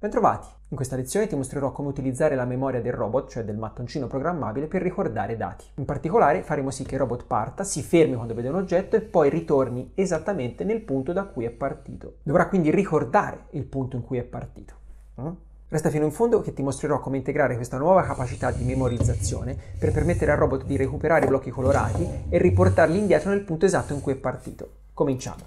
Bentrovati! In questa lezione ti mostrerò come utilizzare la memoria del robot, cioè del mattoncino programmabile, per ricordare dati. In particolare faremo sì che il robot parta, si fermi quando vede un oggetto e poi ritorni esattamente nel punto da cui è partito. Dovrà quindi ricordare il punto in cui è partito. Resta fino in fondo che ti mostrerò come integrare questa nuova capacità di memorizzazione per permettere al robot di recuperare i blocchi colorati e riportarli indietro nel punto esatto in cui è partito. Cominciamo!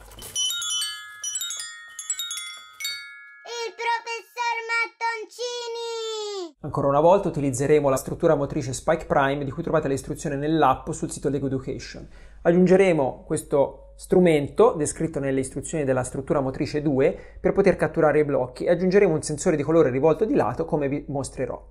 Ancora una volta utilizzeremo la struttura motrice Spike Prime, di cui trovate le istruzioni nell'app sul sito LEGO Education. Aggiungeremo questo strumento, descritto nelle istruzioni della struttura motrice 2, per poter catturare i blocchi, e aggiungeremo un sensore di colore rivolto di lato, come vi mostrerò.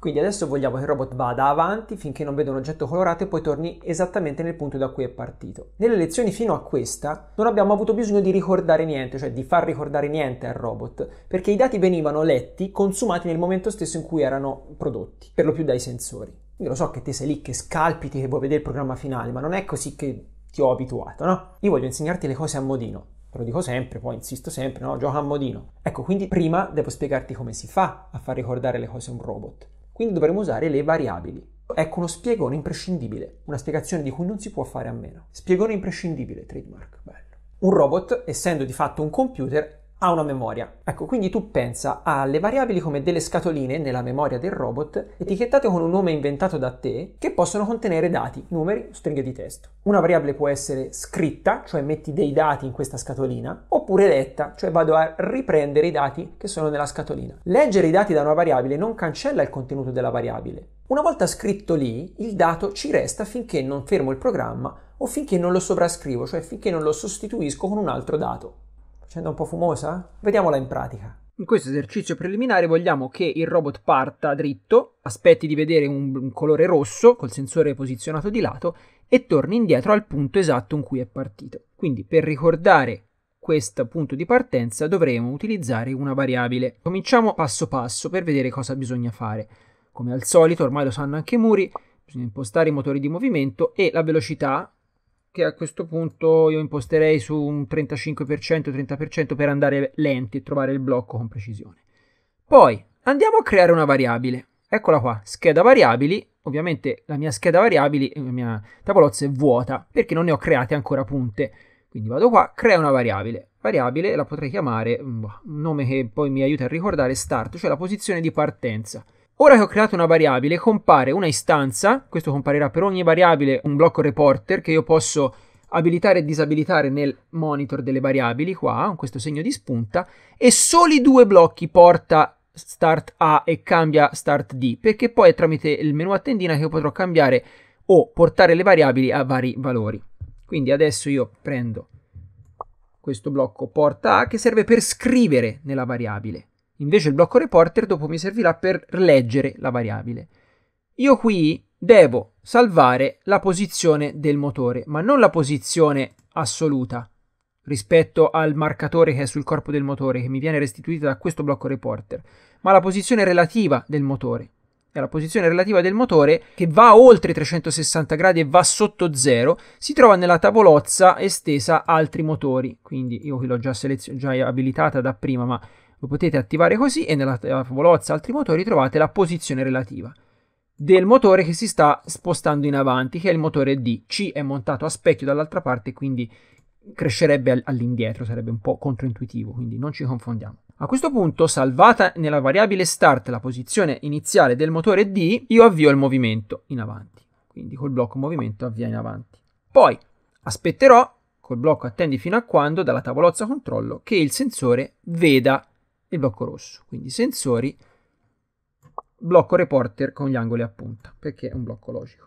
Quindi adesso vogliamo che il robot vada avanti finché non vede un oggetto colorato e poi torni esattamente nel punto da cui è partito. Nelle lezioni fino a questa non abbiamo avuto bisogno di ricordare niente, cioè di far ricordare niente al robot, perché i dati venivano letti, consumati nel momento stesso in cui erano prodotti, per lo più dai sensori. Io lo so che te sei lì che scalpiti, che vuoi vedere il programma finale, ma non è così che ti ho abituato, no? Io voglio insegnarti le cose a modino, te lo dico sempre, poi insisto sempre, no? Gioca a modino. Ecco, quindi prima devo spiegarti come si fa a far ricordare le cose a un robot. Quindi dovremo usare le variabili. Ecco uno spiegone imprescindibile, una spiegazione di cui non si può fare a meno. Spiegone imprescindibile, trademark, bello. Un robot, essendo di fatto un computer, ha una memoria. Ecco, quindi tu pensa alle variabili come delle scatoline nella memoria del robot, etichettate con un nome inventato da te, che possono contenere dati, numeri, stringhe di testo. Una variabile può essere scritta, cioè metti dei dati in questa scatolina, oppure letta, cioè vado a riprendere i dati che sono nella scatolina. Leggere i dati da una variabile non cancella il contenuto della variabile. Una volta scritto lì, il dato ci resta finché non fermo il programma o finché non lo sovrascrivo, cioè finché non lo sostituisco con un altro dato. Facendo un po' fumosa? Vediamola in pratica. In questo esercizio preliminare vogliamo che il robot parta dritto, aspetti di vedere un colore rosso col sensore posizionato di lato e torni indietro al punto esatto in cui è partito. Quindi per ricordare questo punto di partenza dovremo utilizzare una variabile. Cominciamo passo passo per vedere cosa bisogna fare. Come al solito, ormai lo sanno anche i muri, bisogna impostare i motori di movimento e la velocità, che a questo punto io imposterei su un 35%-30% per andare lenti e trovare il blocco con precisione. Poi andiamo a creare una variabile. Eccola qua, scheda variabili. Ovviamente la mia scheda variabili, la mia tavolozza è vuota perché non ne ho create ancora punte. Quindi vado qua, creo una variabile. Variabile la potrei chiamare, un nome che poi mi aiuta a ricordare, start, cioè la posizione di partenza. Ora che ho creato una variabile, compare una istanza, questo comparirà per ogni variabile un blocco reporter che io posso abilitare e disabilitare nel monitor delle variabili, qua, con questo segno di spunta, e soli due blocchi porta start A e cambia start D, perché poi è tramite il menu a tendina che io potrò cambiare o portare le variabili a vari valori. Quindi adesso io prendo questo blocco porta A che serve per scrivere nella variabile. Invece il blocco reporter dopo mi servirà per leggere la variabile. Io qui devo salvare la posizione del motore, ma non la posizione assoluta rispetto al marcatore che è sul corpo del motore, che mi viene restituita da questo blocco reporter, ma la posizione relativa del motore. È la posizione relativa del motore che va oltre 360 gradi e va sotto 0, si trova nella tavolozza estesa altri motori. Quindi io qui l'ho già abilitata da prima, ma lo potete attivare così, e nella tavolozza altri motori trovate la posizione relativa del motore che si sta spostando in avanti, che è il motore D. C è montato a specchio dall'altra parte, quindi crescerebbe all'indietro, sarebbe un po' controintuitivo, quindi non ci confondiamo. A questo punto, salvata nella variabile start la posizione iniziale del motore D, io avvio il movimento in avanti. Quindi col blocco movimento avvia in avanti. Poi aspetterò, col blocco attendi fino a quando, dalla tavolozza controllo, che il sensore veda il blocco rosso. Quindi sensori, blocco reporter con gli angoli a punta, perché è un blocco logico.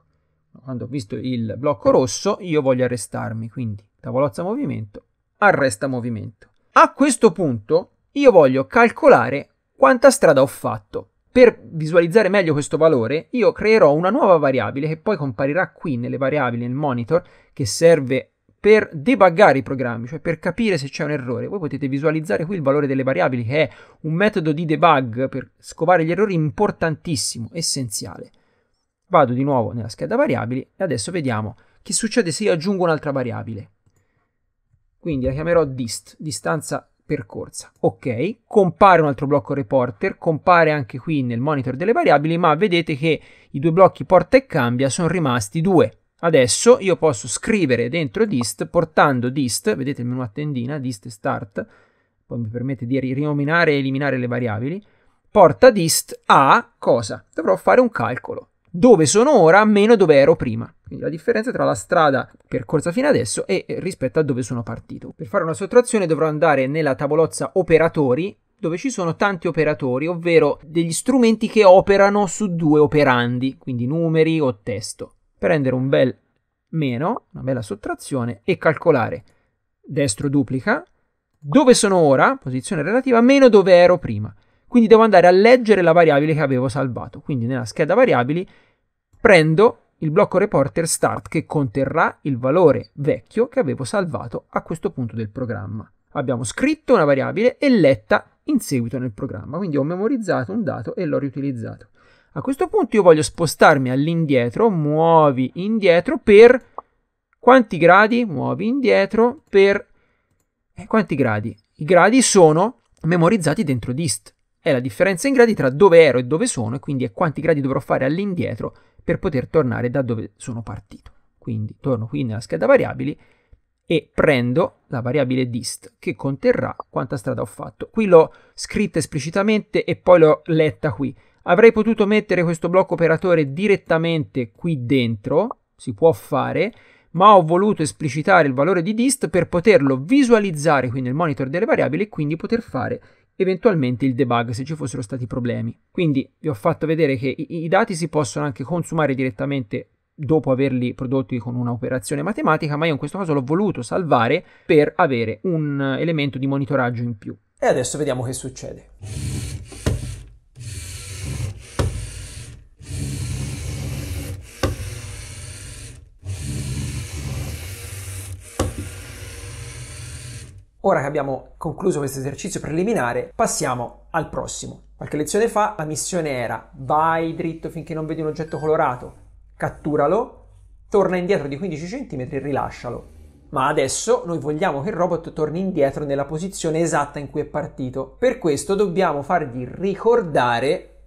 Quando ho visto il blocco rosso io voglio arrestarmi, quindi tavolozza movimento, arresta movimento. A questo punto io voglio calcolare quanta strada ho fatto. Per visualizzare meglio questo valore io creerò una nuova variabile che poi comparirà qui nelle variabili nel monitor, che serve per debuggare i programmi, cioè per capire se c'è un errore. Voi potete visualizzare qui il valore delle variabili, che è un metodo di debug per scovare gli errori importantissimo, essenziale. Vado di nuovo nella scheda variabili e adesso vediamo che succede se io aggiungo un'altra variabile. Quindi la chiamerò dist, distanza percorsa. Ok, compare un altro blocco reporter, compare anche qui nel monitor delle variabili, ma vedete che i due blocchi porta e cambia sono rimasti due. Adesso io posso scrivere dentro dist, portando dist, vedete il menu a tendina, dist e start, poi mi permette di rinominare e eliminare le variabili, porta dist a cosa? Dovrò fare un calcolo. Dove sono ora meno dove ero prima. Quindi la differenza tra la strada percorsa fino adesso e rispetto a dove sono partito. Per fare una sottrazione dovrò andare nella tavolozza operatori, dove ci sono tanti operatori, ovvero degli strumenti che operano su due operandi, quindi numeri o testo. Prendere un bel meno, una bella sottrazione, e calcolare destro duplica, dove sono ora, posizione relativa, meno dove ero prima. Quindi devo andare a leggere la variabile che avevo salvato. Quindi nella scheda variabili prendo il blocco reporter start che conterrà il valore vecchio che avevo salvato a questo punto del programma. Abbiamo scritto una variabile e letta in seguito nel programma. Quindi ho memorizzato un dato e l'ho riutilizzato. A questo punto io voglio spostarmi all'indietro, muovi indietro per quanti gradi? Muovi indietro per quanti gradi? I gradi sono memorizzati dentro dist. È la differenza in gradi tra dove ero e dove sono, e quindi è quanti gradi dovrò fare all'indietro per poter tornare da dove sono partito. Quindi torno qui nella scheda variabili e prendo la variabile dist che conterrà quanta strada ho fatto. Qui l'ho scritta esplicitamente e poi l'ho letta qui. Avrei potuto mettere questo blocco operatore direttamente qui dentro, si può fare, ma ho voluto esplicitare il valore di dist per poterlo visualizzare qui nel monitor delle variabili e quindi poter fare eventualmente il debug se ci fossero stati problemi. Quindi vi ho fatto vedere che i dati si possono anche consumare direttamente dopo averli prodotti con un'operazione matematica, ma io in questo caso l'ho voluto salvare per avere un elemento di monitoraggio in più. E adesso vediamo che succede. Ora che abbiamo concluso questo esercizio preliminare, passiamo al prossimo. Qualche lezione fa la missione era: vai dritto finché non vedi un oggetto colorato, catturalo, torna indietro di 15 cm e rilascialo. Ma adesso noi vogliamo che il robot torni indietro nella posizione esatta in cui è partito. Per questo dobbiamo fargli ricordare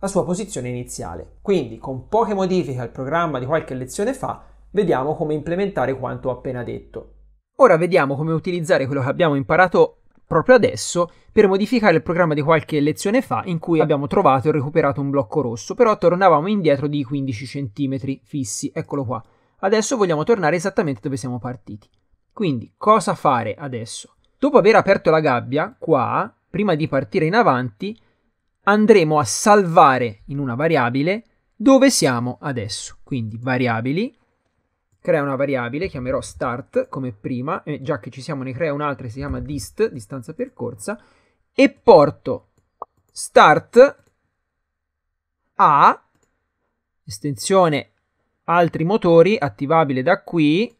la sua posizione iniziale. Quindi, con poche modifiche al programma di qualche lezione fa, vediamo come implementare quanto ho appena detto. Ora vediamo come utilizzare quello che abbiamo imparato proprio adesso per modificare il programma di qualche lezione fa in cui abbiamo trovato e recuperato un blocco rosso, però tornavamo indietro di 15 cm fissi, eccolo qua. Adesso vogliamo tornare esattamente dove siamo partiti. Quindi cosa fare adesso? Dopo aver aperto la gabbia, qua, prima di partire in avanti, andremo a salvare in una variabile dove siamo adesso. Quindi variabili. Crea una variabile, chiamerò start come prima, e già che ci siamo ne crea un'altra che si chiama dist, distanza percorsa, e porto start a, estensione altri motori, attivabile da qui,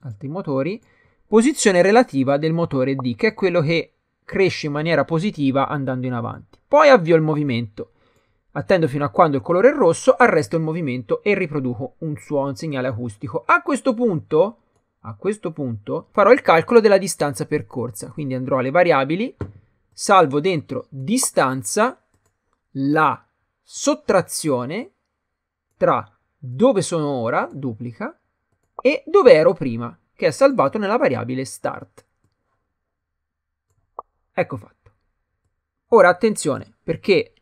altri motori, posizione relativa del motore D, che è quello che cresce in maniera positiva andando in avanti. Poi avvio il movimento. Attendo fino a quando il colore è rosso, arresto il movimento e riproduco un suono, un segnale acustico. A questo punto farò il calcolo della distanza percorsa. Quindi andrò alle variabili, salvo dentro distanza la sottrazione tra dove sono ora, duplica, e dove ero prima, che è salvato nella variabile start. Ecco fatto. Ora attenzione, perché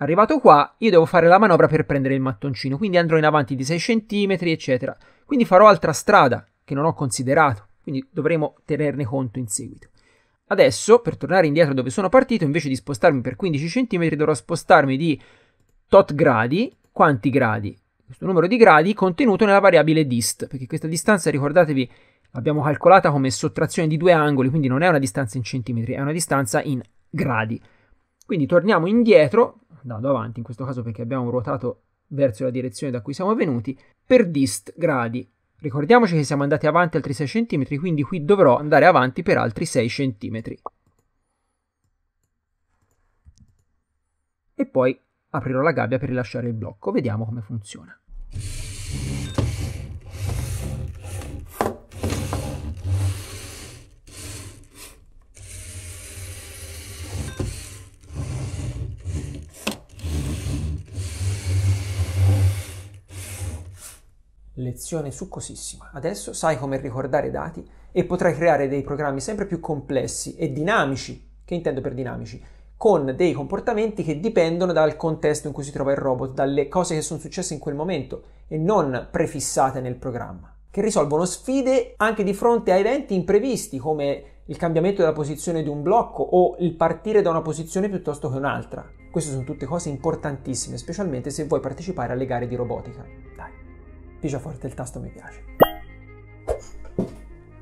arrivato qua, io devo fare la manovra per prendere il mattoncino, quindi andrò in avanti di 6 cm, eccetera. Quindi farò altra strada, che non ho considerato, quindi dovremo tenerne conto in seguito. Adesso, per tornare indietro dove sono partito, invece di spostarmi per 15 cm, dovrò spostarmi di tot gradi, quanti gradi? Questo numero di gradi contenuto nella variabile dist, perché questa distanza, ricordatevi, l'abbiamo calcolata come sottrazione di due angoli, quindi non è una distanza in centimetri, è una distanza in gradi. Quindi torniamo indietro, andando avanti in questo caso perché abbiamo ruotato verso la direzione da cui siamo venuti, per dist gradi. Ricordiamoci che siamo andati avanti altri 6 cm, quindi qui dovrò andare avanti per altri 6 cm. E poi aprirò la gabbia per rilasciare il blocco. Vediamo come funziona. Lezione succosissima. Adesso sai come ricordare dati e potrai creare dei programmi sempre più complessi e dinamici. Che intendo per dinamici? Con dei comportamenti che dipendono dal contesto in cui si trova il robot, dalle cose che sono successe in quel momento e non prefissate nel programma, che risolvono sfide anche di fronte a eventi imprevisti come il cambiamento della posizione di un blocco o il partire da una posizione piuttosto che un'altra. Queste sono tutte cose importantissime, specialmente se vuoi partecipare alle gare di robotica. Dai, pigia forte il tasto mi piace.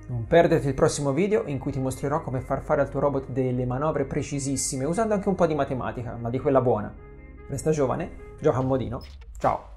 Non perderti il prossimo video in cui ti mostrerò come far fare al tuo robot delle manovre precisissime usando anche un po' di matematica, ma di quella buona. Resta giovane, gioca a modino, ciao!